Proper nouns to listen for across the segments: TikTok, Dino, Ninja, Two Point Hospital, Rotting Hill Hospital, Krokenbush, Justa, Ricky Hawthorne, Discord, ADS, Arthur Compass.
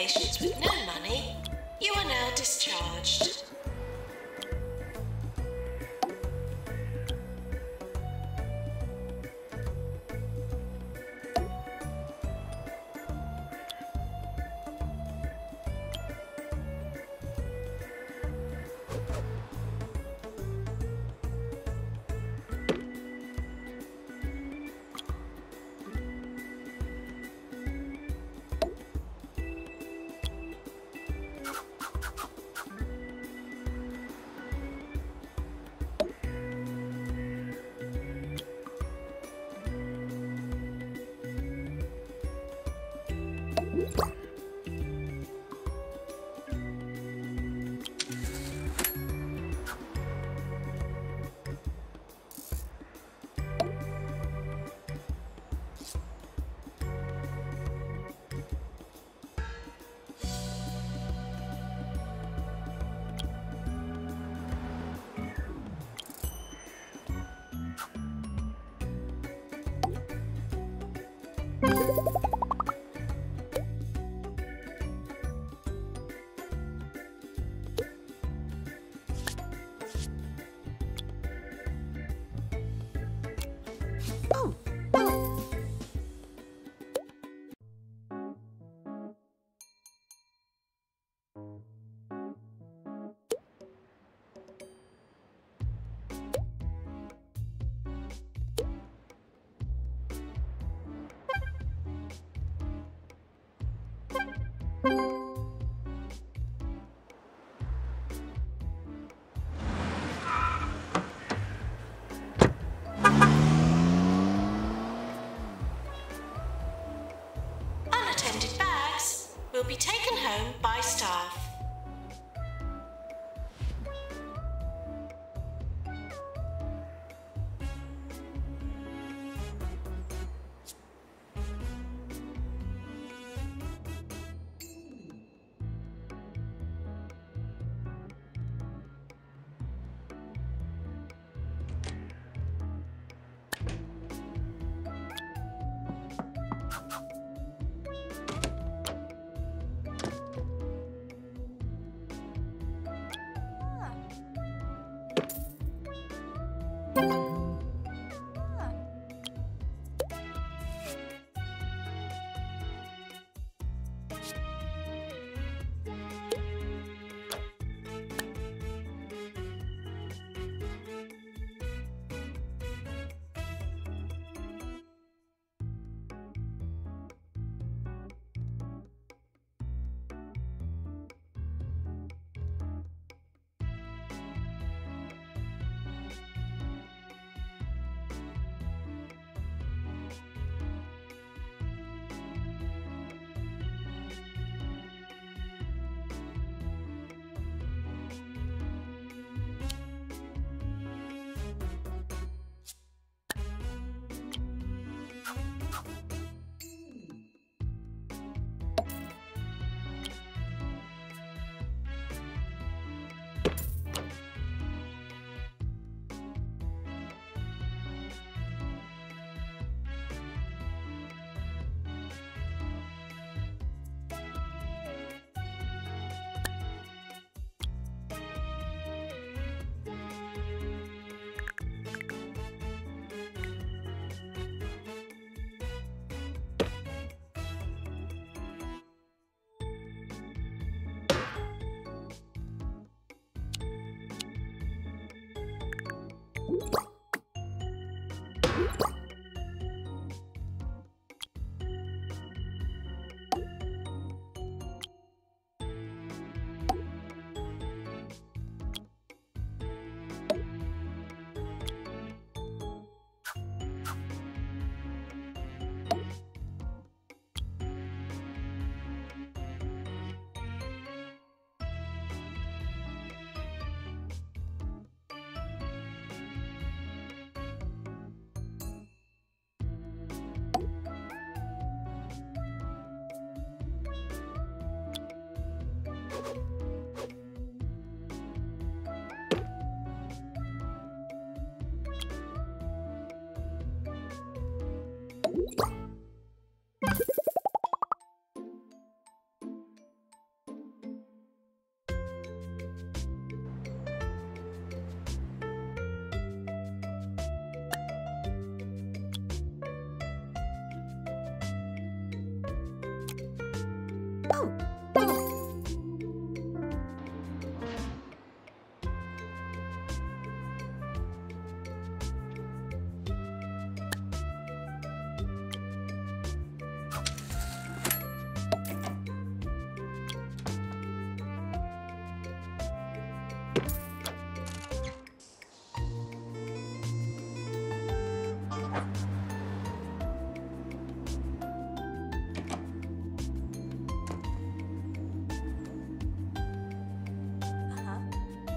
Patients with no money, you are now discharged. Will be taken home by staff.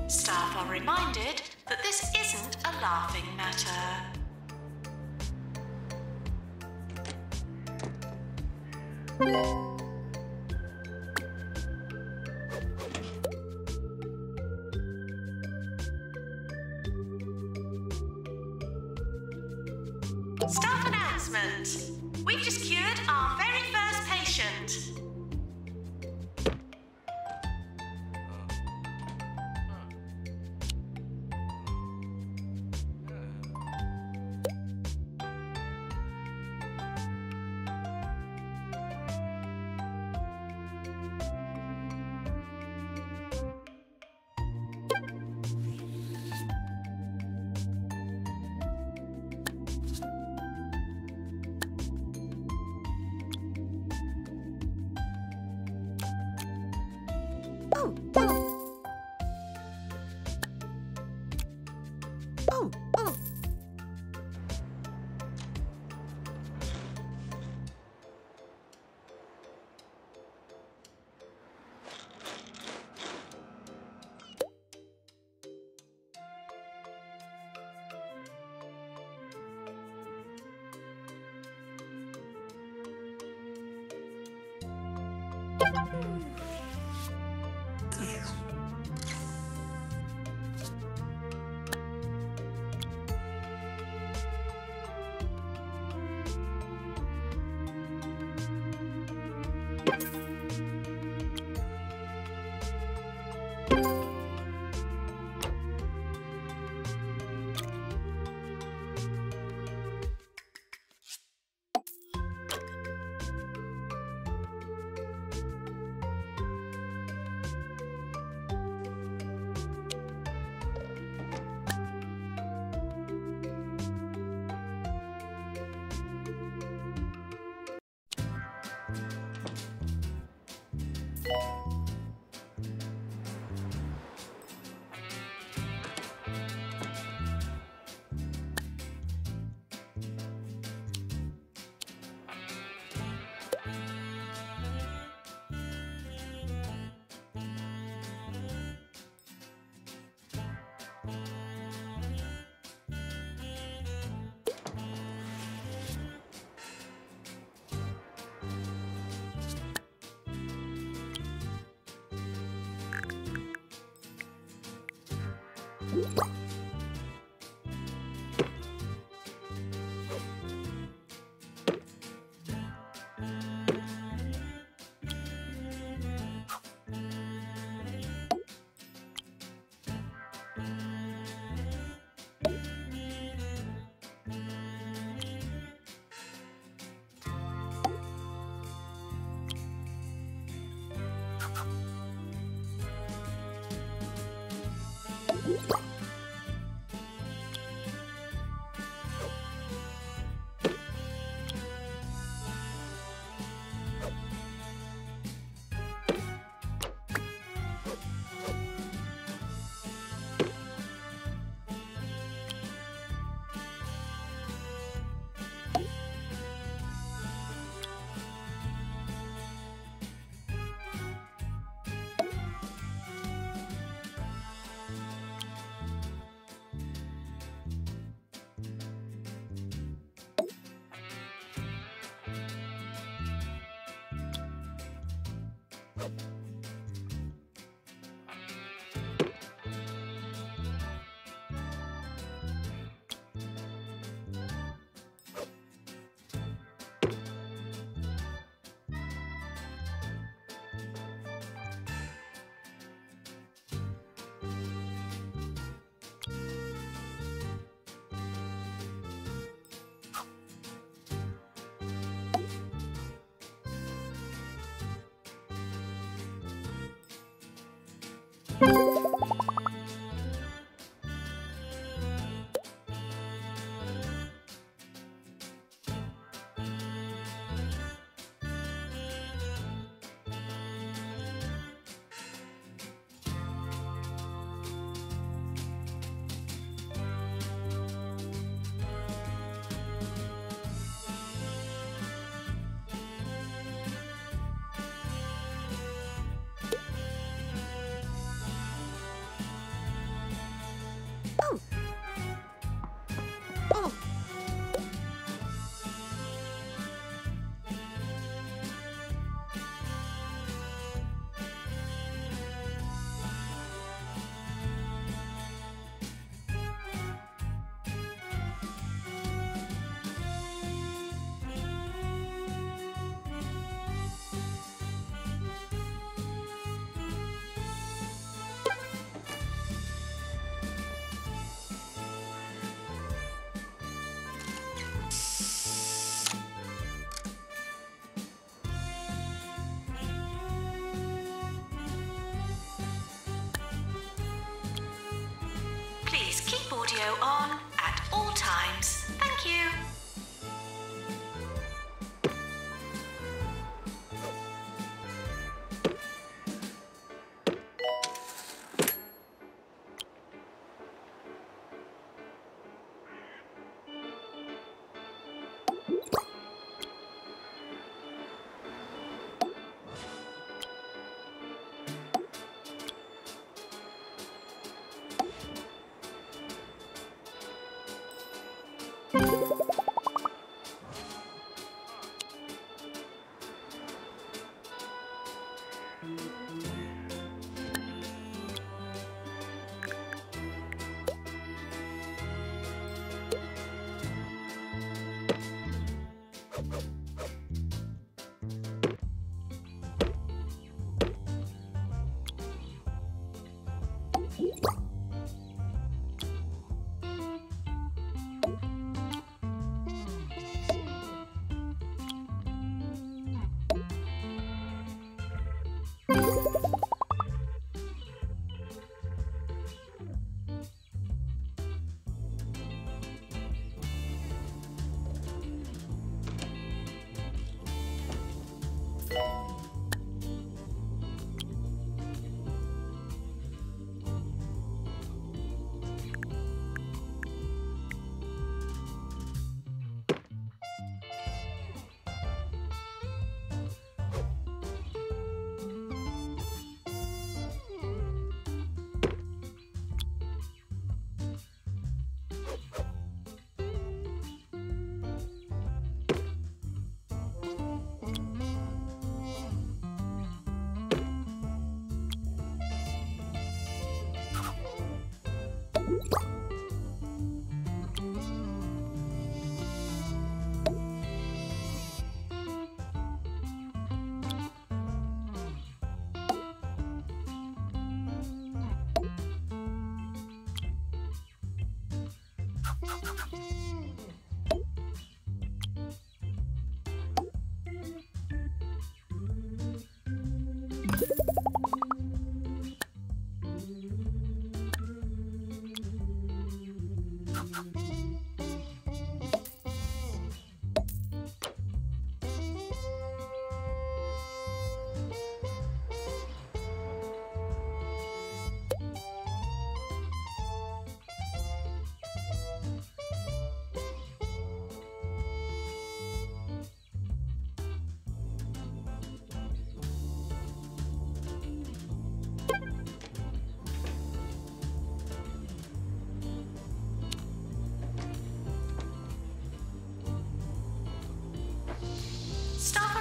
Staff are reminded that this isn't a laughing matter. Staff announcement. We've just cured our very first patient. Audio on at all times. Thank you.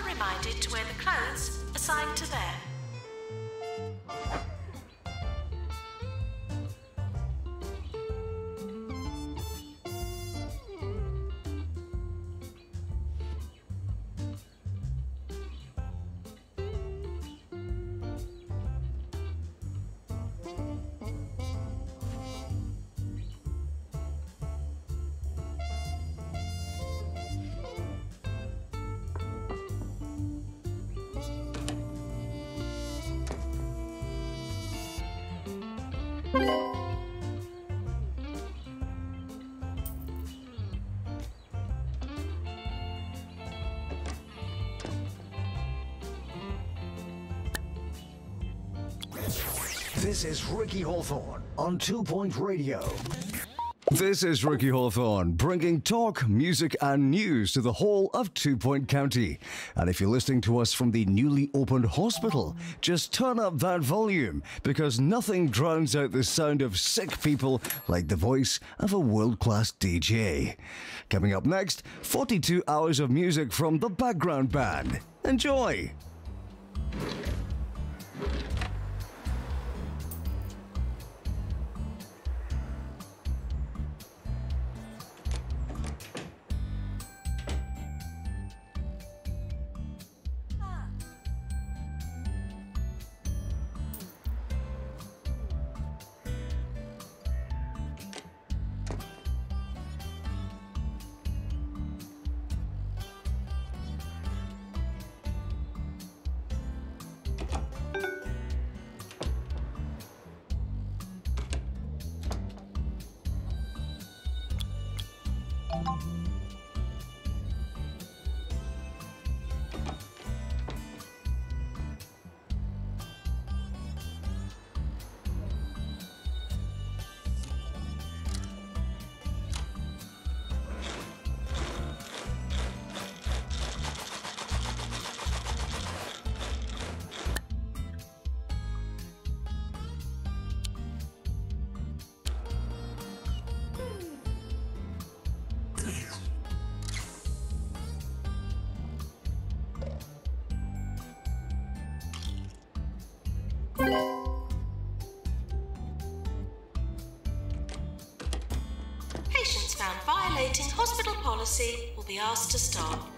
Reminded to wear the clothes assigned to them. This is Ricky Hawthorne on 2 Point Radio. This is Ricky Hawthorne, bringing talk, music and news to the whole of 2 Point County. And if you're listening to us from the newly opened hospital, just turn up that volume, because nothing drowns out the sound of sick people like the voice of a world-class DJ. Coming up next, 42 hours of music from the background band. Enjoy! Patients found violating hospital policy will be asked to stop.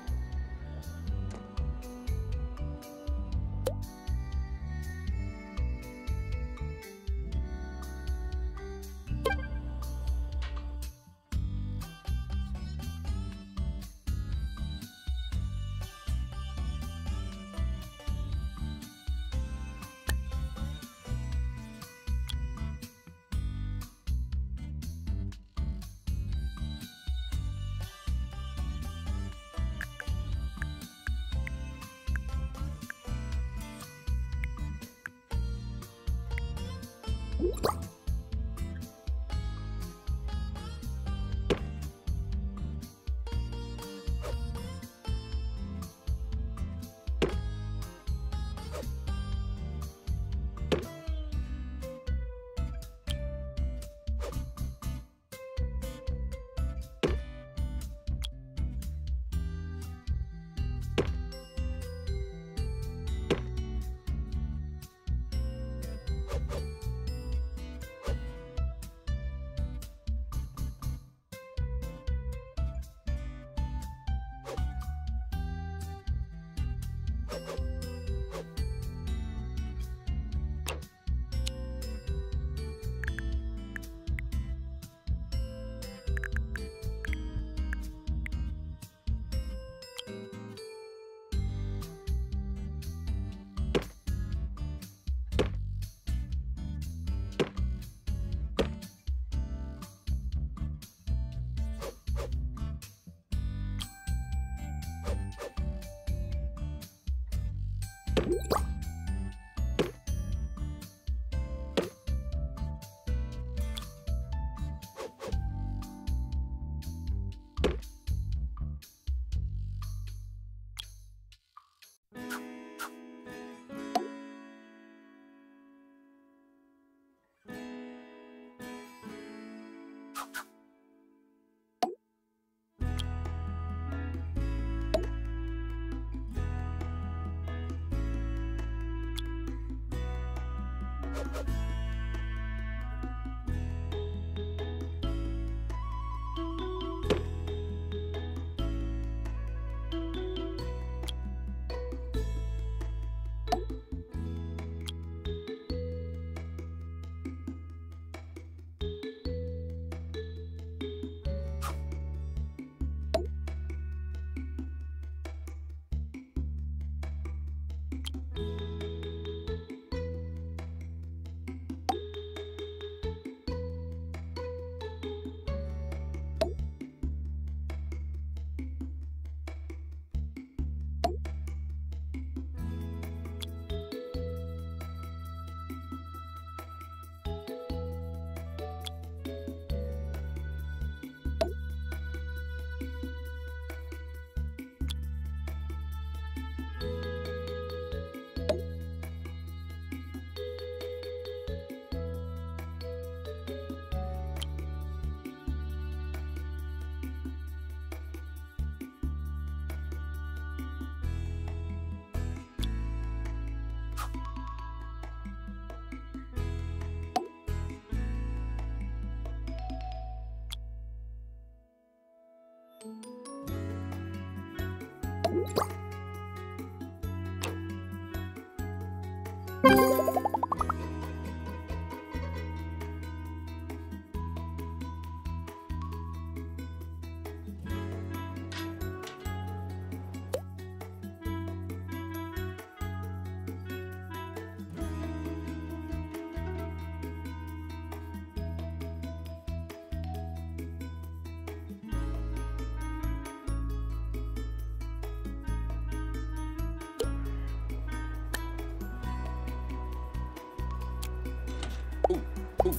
cool.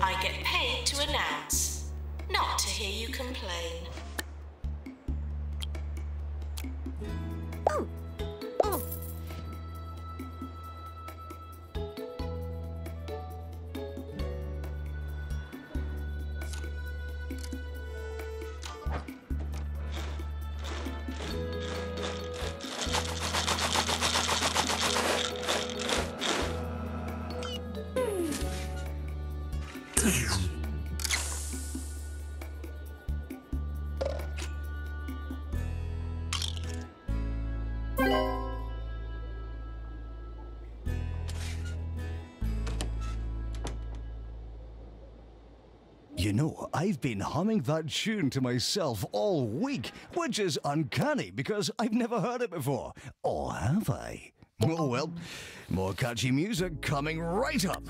I get paid to announce, not to hear you complain. You know, I've been humming that tune to myself all week, which is uncanny because I've never heard it before. Or have I? Oh well, more catchy music coming right up.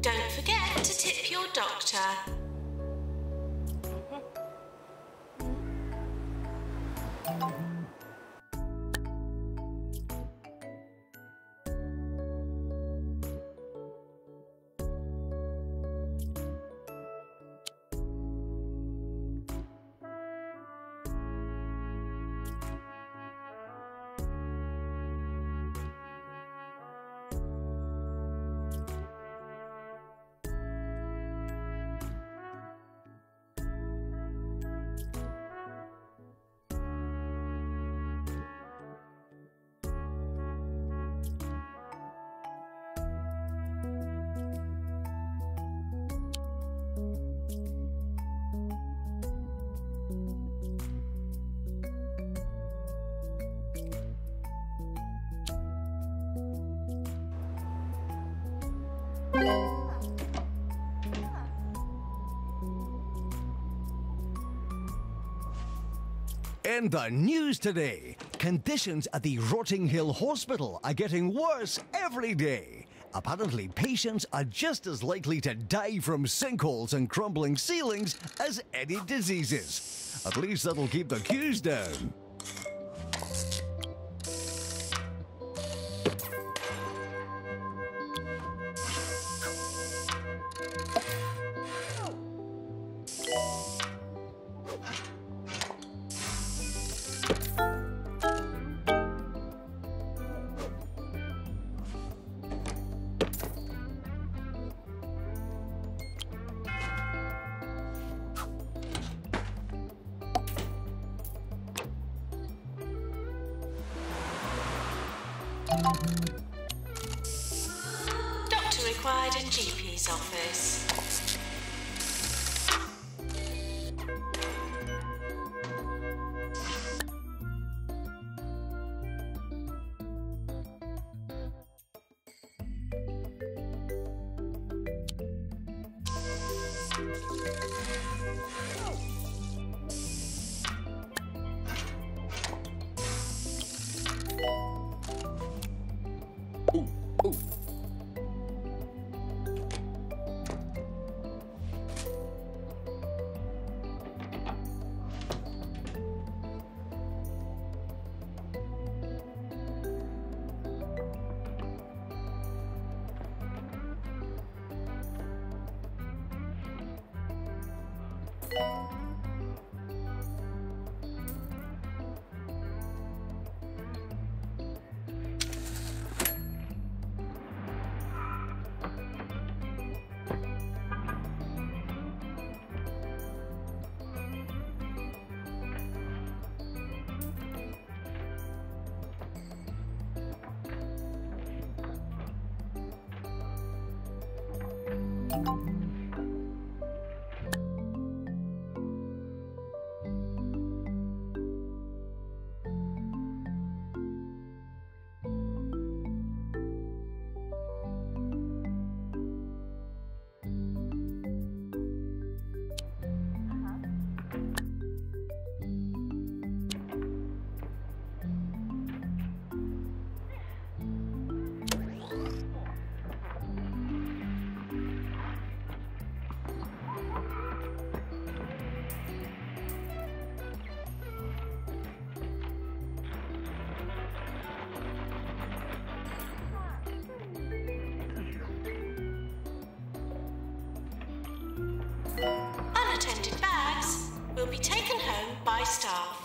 Don't forget to tip your doctor. In the news today, Conditions at the Rotting Hill Hospital are getting worse every day. Apparently, patients are just as likely to die from sinkholes and crumbling ceilings as any diseases. At least that'll keep the queues down. Doctor required in GP's office. Unattended bags will be taken home by staff.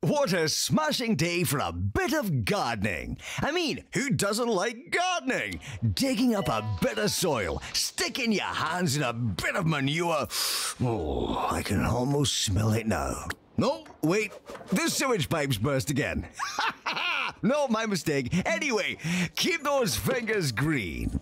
What a smashing day for a bit of gardening. I mean, who doesn't like gardening? Digging up a bit of soil, sticking your hands in a bit of manure. Oh, I can almost smell it now. No, wait, the sewage pipes burst again. No, my mistake. Anyway, keep those fingers green.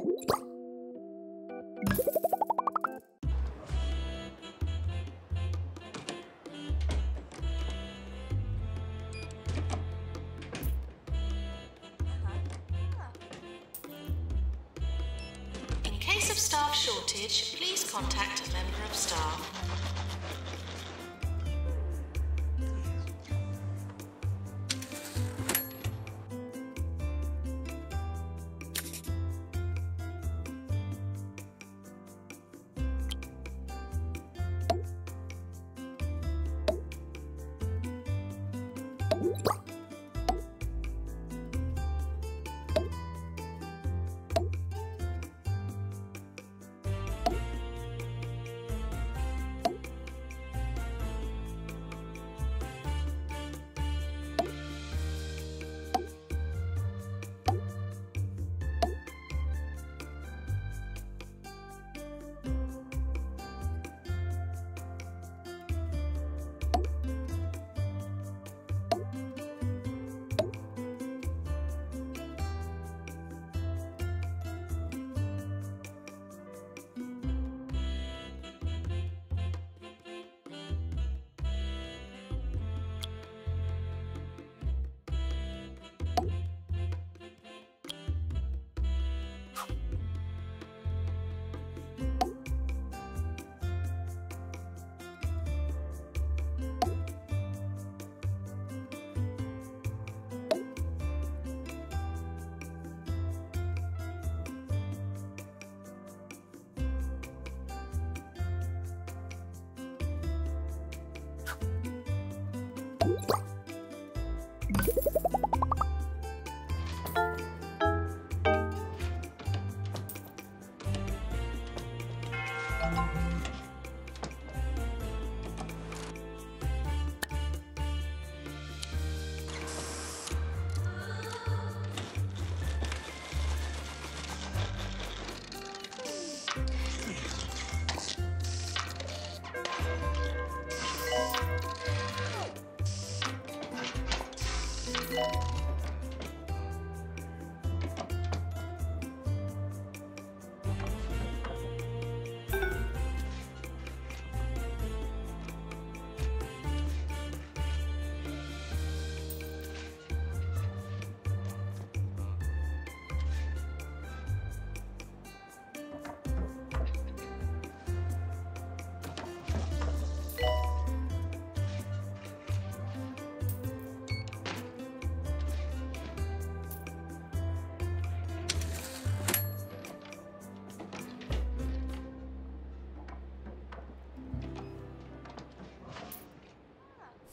In case of staff shortage, please contact a member of staff.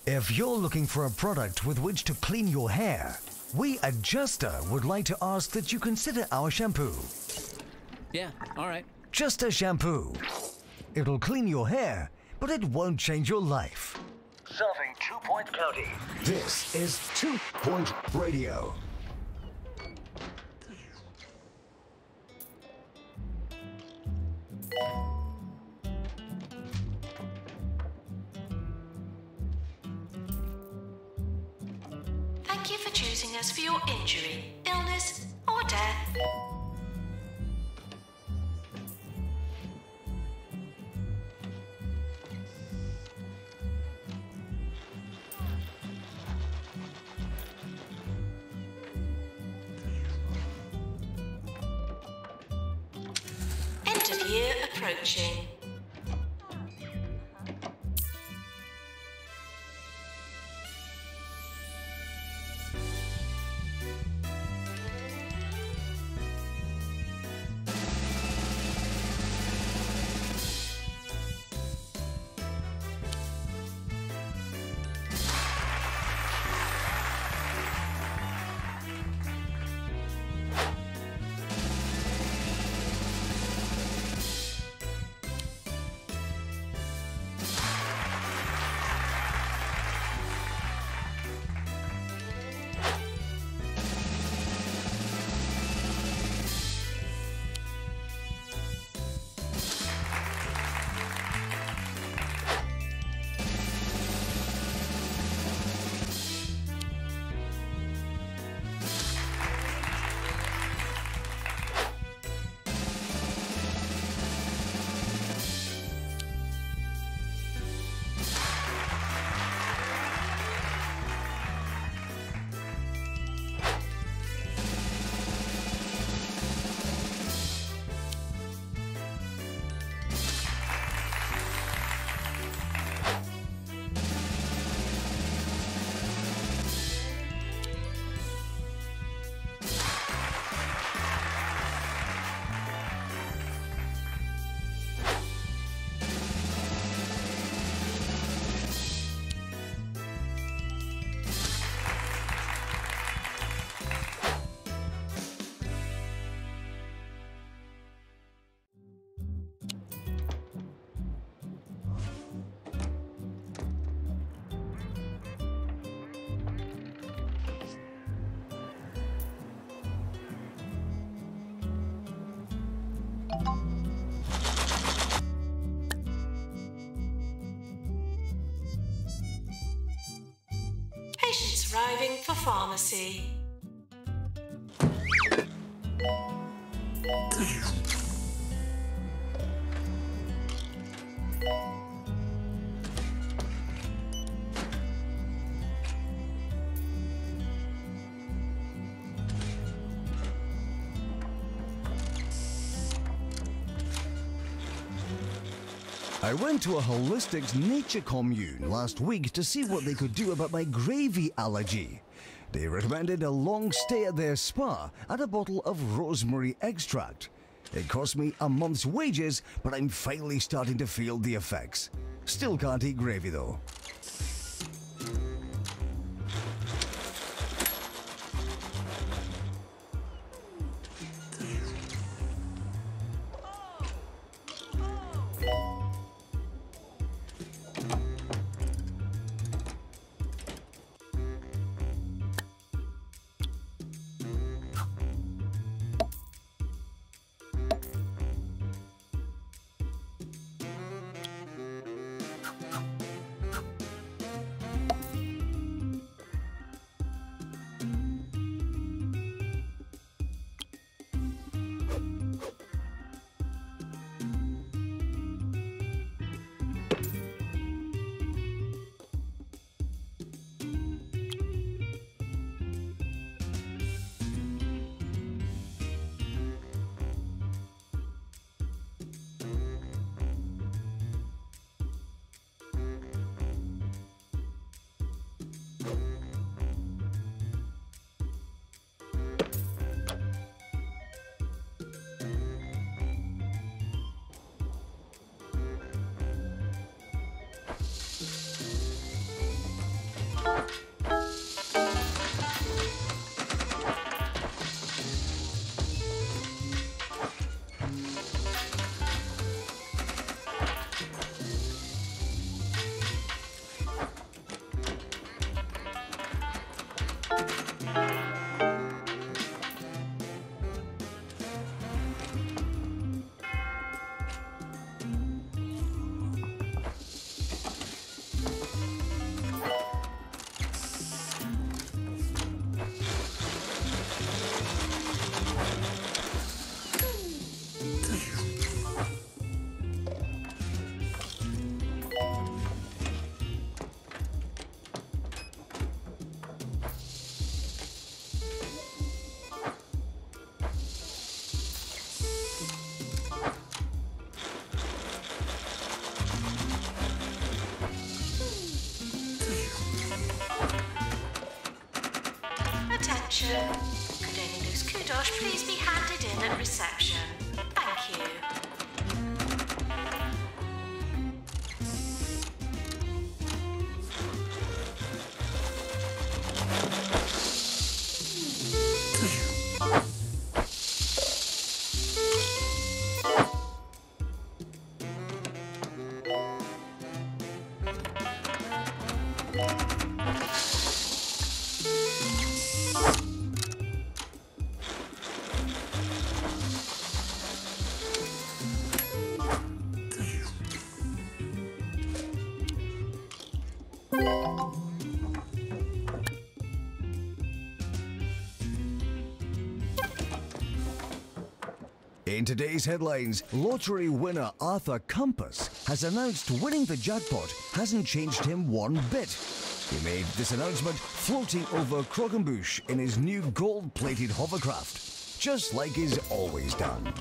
If you're looking for a product with which to clean your hair, we at Justa would like to ask that you consider our shampoo. Yeah, all right. Justa shampoo. It'll clean your hair, but it won't change your life. Serving 2 Point County. This is 2 Point Radio. For your injury, illness, or death. End of year approaching. Patients arriving for pharmacy. I went to a holistics nature commune last week to see what they could do about my gravy allergy. They recommended a long stay at their spa and a bottle of rosemary extract. It cost me a month's wages, but I'm finally starting to feel the effects. Still can't eat gravy though. Credentials Kudosh, please be handed in at reception. Thank you. In today's headlines, lottery winner Arthur Compass has announced winning the jackpot hasn't changed him one bit. He made this announcement floating over Krokenbush in his new gold-plated hovercraft, just like he's always done.